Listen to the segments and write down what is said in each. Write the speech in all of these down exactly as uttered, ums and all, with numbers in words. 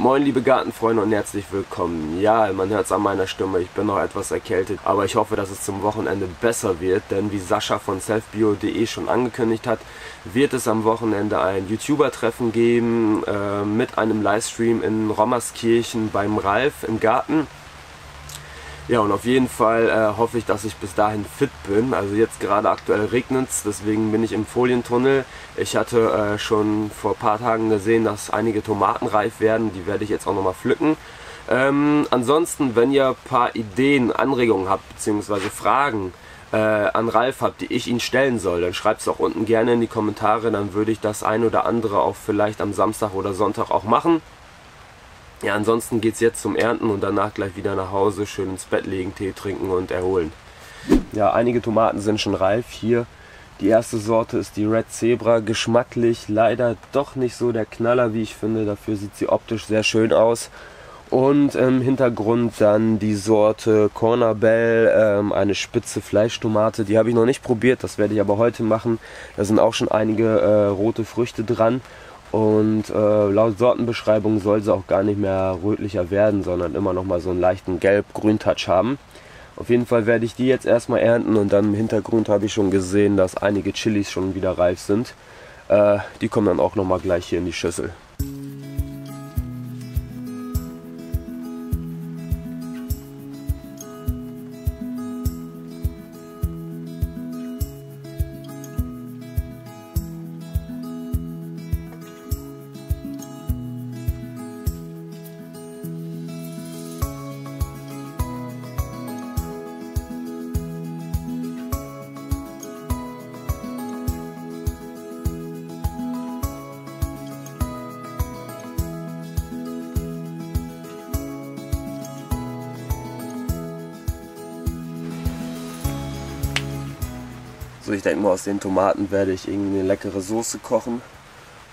Moin liebe Gartenfreunde und herzlich willkommen. Ja, man hört es an meiner Stimme, ich bin noch etwas erkältet, aber ich hoffe, dass es zum Wochenende besser wird, denn wie Sascha von selfbio punkt de schon angekündigt hat, wird es am Wochenende ein YouTuber-Treffen geben äh, mit einem Livestream in Rommerskirchen beim Ralf im Garten. Ja, und auf jeden Fall äh, hoffe ich, dass ich bis dahin fit bin. Also jetzt gerade aktuell regnet es, deswegen bin ich im Folientunnel. Ich hatte äh, schon vor ein paar Tagen gesehen, dass einige Tomaten reif werden. Die werde ich jetzt auch nochmal pflücken. Ähm, ansonsten, wenn ihr ein paar Ideen, Anregungen habt, beziehungsweise Fragen äh, an Ralf habt, die ich ihn stellen soll, dann schreibt es auch unten gerne in die Kommentare. Dann würde ich das ein oder andere auch vielleicht am Samstag oder Sonntag auch machen. Ja, ansonsten geht's jetzt zum Ernten und danach gleich wieder nach Hause, schön ins Bett legen, Tee trinken und erholen. Ja, einige Tomaten sind schon reif hier. Die erste Sorte ist die Red Zebra. Geschmacklich leider doch nicht so der Knaller, wie ich finde. Dafür sieht sie optisch sehr schön aus. Und im Hintergrund dann die Sorte Cornabell, ähm, eine spitze Fleischtomate. Die habe ich noch nicht probiert, das werde ich aber heute machen. Da sind auch schon einige äh, rote Früchte dran. Und äh, laut Sortenbeschreibung soll sie auch gar nicht mehr rötlicher werden, sondern immer noch mal so einen leichten Gelb-Grün-Touch haben. Auf jeden Fall werde ich die jetzt erstmal ernten und dann im Hintergrund habe ich schon gesehen, dass einige Chilis schon wieder reif sind. Äh, die kommen dann auch noch mal gleich hier in die Schüssel. Ich denke mal, aus den Tomaten werde ich irgendwie eine leckere Soße kochen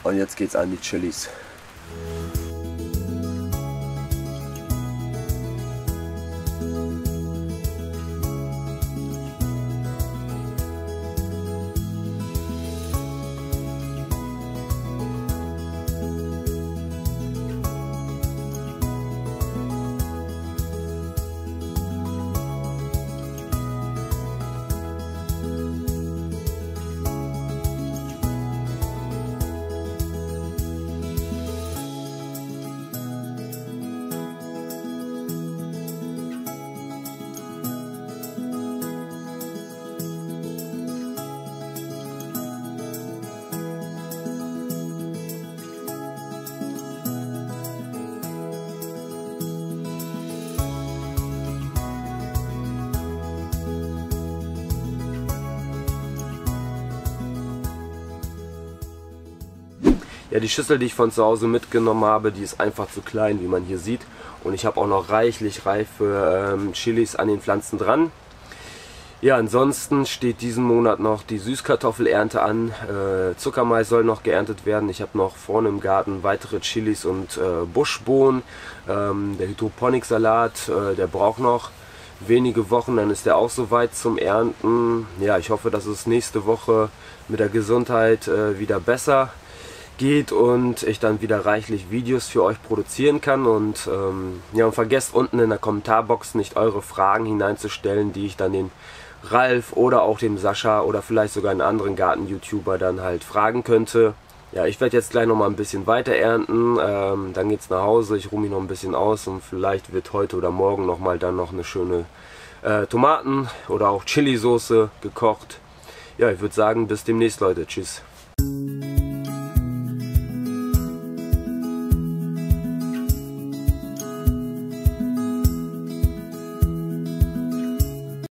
und jetzt geht's an die Chilis. Ja, die Schüssel, die ich von zu Hause mitgenommen habe, die ist einfach zu klein, wie man hier sieht. Und ich habe auch noch reichlich reife ähm, Chilis an den Pflanzen dran. Ja, ansonsten steht diesen Monat noch die Süßkartoffelernte an. Äh, Zuckermais soll noch geerntet werden. Ich habe noch vorne im Garten weitere Chilis und äh, Buschbohnen. Ähm, der Hydroponiksalat, äh, der braucht noch wenige Wochen, dann ist der auch soweit zum Ernten. Ja, ich hoffe, dass es nächste Woche mit der Gesundheit äh, wieder besser geht und ich dann wieder reichlich Videos für euch produzieren kann. Und ähm, ja, und vergesst unten in der Kommentarbox nicht eure Fragen hineinzustellen, die ich dann den Ralf oder auch dem Sascha oder vielleicht sogar einen anderen Garten-YouTuber dann halt fragen könnte. Ja, ich werde jetzt gleich nochmal ein bisschen weiter ernten, ähm, dann geht's nach Hause, ich ruhe mich noch ein bisschen aus und vielleicht wird heute oder morgen nochmal dann noch eine schöne äh, Tomaten- oder auch Chili-Soße gekocht. Ja, ich würde sagen, bis demnächst, Leute. Tschüss.